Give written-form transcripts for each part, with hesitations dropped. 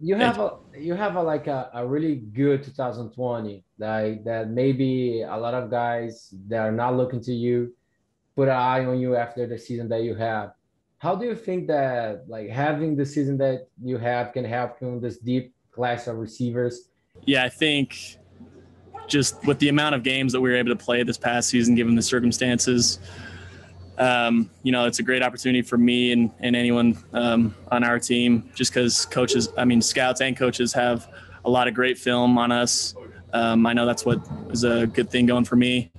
You have a really good 2020 that maybe a lot of guys that are not looking to you put an eye on you after the season that you have. How do you think that having the season that you have can help you in this deep class of receivers? Yeah, I think just with the amount of games that we were able to play this past season, given the circumstances, it's a great opportunity for me and anyone on our team, just because scouts and coaches have a lot of great film on us. I know that's what is a good thing going for me.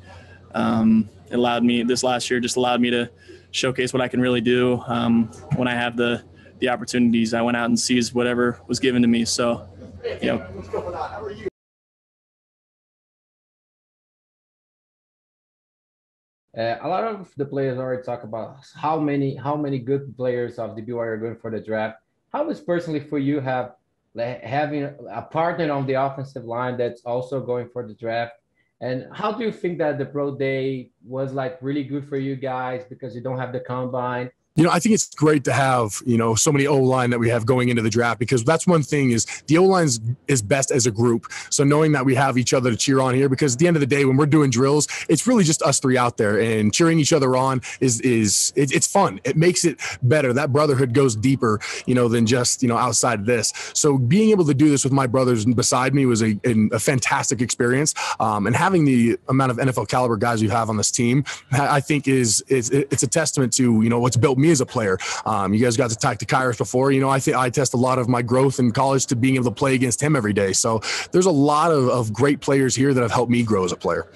It allowed me this last year, just allowed me to showcase what I can really do when I have the opportunities. I went out and seized whatever was given to me. So, yeah. A lot of the players already talk about how many good players of the BYU are going for the draft. How is personally for you having a partner on the offensive line that's also going for the draft? And how do you think that the pro day was really good for you guys because you don't have the combine? I think it's great to have, so many O-line that we have going into the draft, because that's one thing is the O-line is best as a group. So knowing that we have each other to cheer on here, because at the end of the day, when we're doing drills, it's really just us three out there, and cheering each other on it's fun. It makes it better. That brotherhood goes deeper, than just, outside of this. So being able to do this with my brothers beside me was a fantastic experience. And having the amount of NFL caliber guys you have on this team, I think it's a testament to, what's built me as a player. You guys got to talk to Kairos before. I think I test a lot of my growth in college to being able to play against him every day. So there's a lot of great players here that have helped me grow as a player.